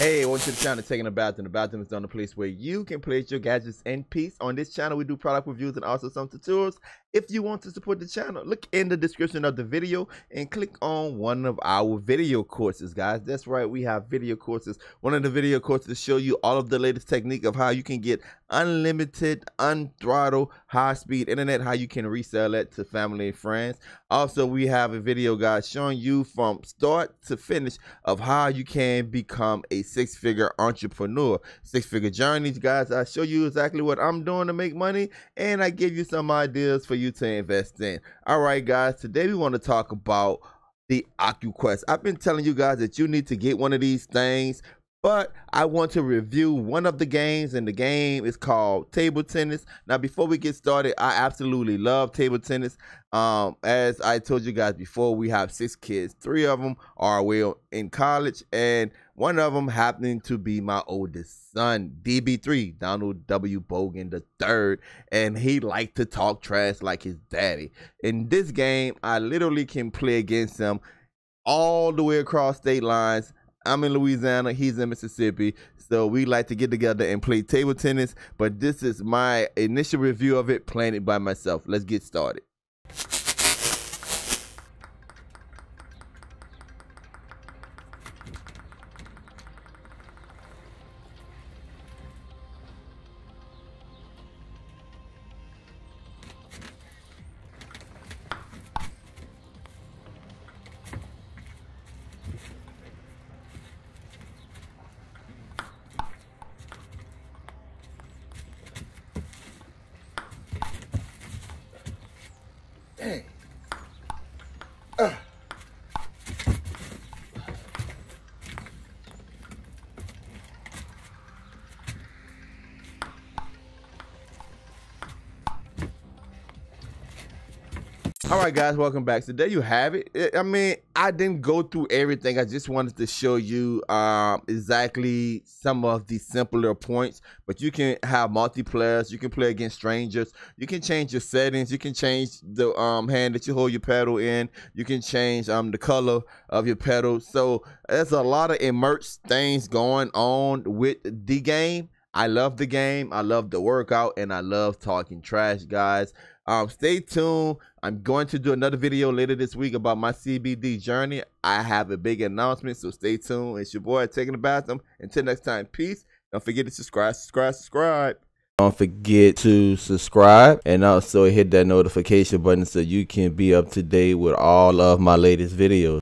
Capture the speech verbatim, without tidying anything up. Hey, welcome to the channel, Tech in the Bathroom. The bathroom is the only place where you can place your gadgets in peace. On this channel, we do product reviews and also some tutorials. If you want to support the channel, look in the description of the video and click on one of our video courses, guys. That's right, we have video courses. One of the video courses show you all of the latest technique of how you can get unlimited, unthrottled, high-speed internet, how you can resell it to family and friends. Also, we have a video, guys, showing you from start to finish of how you can become a six-figure entrepreneur. Six-figure journeys, guys. I show you exactly what I'm doing to make money, and I give you some ideas for you to invest in. All right, guys, today we want to talk about the Oculus Quest. I've been telling you guys that you need to get one of these things, but I want to review one of the games, and the game is called table tennis. Now, before we get started, I absolutely love table tennis. Um, as I told you guys before, we have six kids. Three of them are away in college, and one of them happening to be my oldest son, D B three, Donald W. Bogan the Third, and he liked to talk trash like his daddy. In this game, I literally can play against him all the way across state lines. I'm in Louisiana, he's in Mississippi, so we like to get together and play table tennis, but this is my initial review of it, playing it by myself. Let's get started. Dang. Uh. All right, guys, welcome back. So there you have it. I mean, I didn't go through everything. I just wanted to show you um, exactly some of the simpler points, but you can have multiplayers. You can play against strangers. You can change your settings. You can change the um, hand that you hold your paddle in. You can change um, the color of your paddle. So there's a lot of immersive things going on with the game. I love the game. I love the workout, and I love talking trash, guys. Um, stay tuned. I'm going to do another video later this week about my C B D journey. I have a big announcement, so stay tuned. It's your boy, Tech in the Bathroom. Until next time, peace. Don't forget to subscribe, subscribe, subscribe. Don't forget to subscribe and also hit that notification button so you can be up to date with all of my latest videos.